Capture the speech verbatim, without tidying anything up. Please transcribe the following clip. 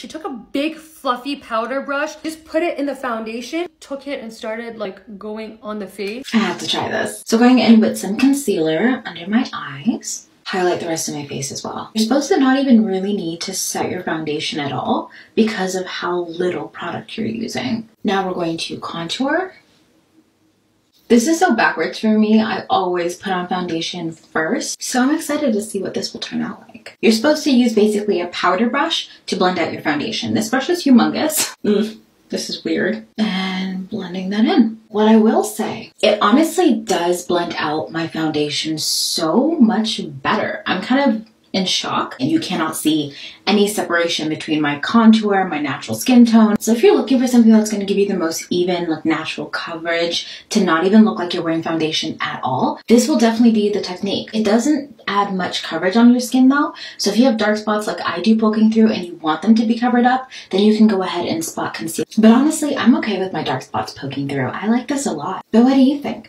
She took a big fluffy powder brush, just put it in the foundation, took it and started like going on the face. I have to try this. So going in with some concealer under my eyes, highlight the rest of my face as well. You're supposed to not even really need to set your foundation at all because of how little product you're using. Now we're going to contour. This is so backwards for me. I always put on foundation first, so I'm excited to see what this will turn out like. You're supposed to use basically a powder brush to blend out your foundation. This brush is humongous. Mm, this is weird. And blending that in. What I will say, it honestly does blend out my foundation so much better. I'm kind of in shock, and you cannot see any separation between my contour, my natural skin tone. So if you're looking for something that's gonna give you the most even, like natural coverage, to not even look like you're wearing foundation at all, this will definitely be the technique. It doesn't add much coverage on your skin though. So if you have dark spots like I do poking through and you want them to be covered up, then you can go ahead and spot conceal. But honestly, I'm okay with my dark spots poking through. I like this a lot. But what do you think?